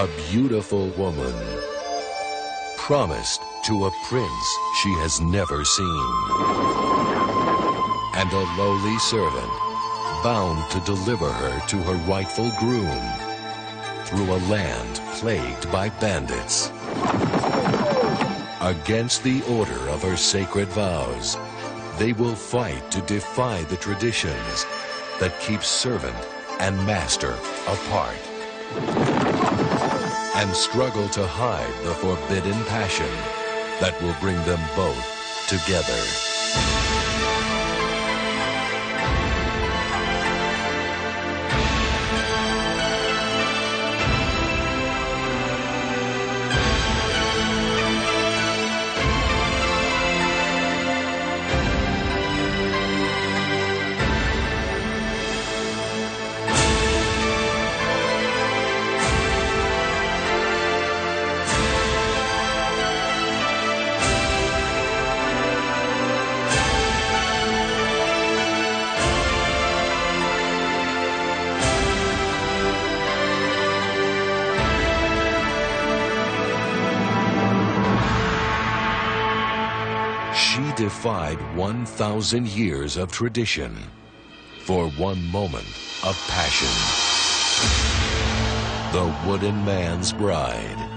a beautiful woman, promised to a prince she has never seen, and a lowly servant bound to deliver her to her rightful groom through a land plagued by bandits. Against the order of her sacred vows, they will fight to defy the traditions that keep servant and master apart, and struggle to hide the forbidden passion that will bring them both together. Defied 1,000 years of tradition for one moment of passion. The Wooden Man's Bride.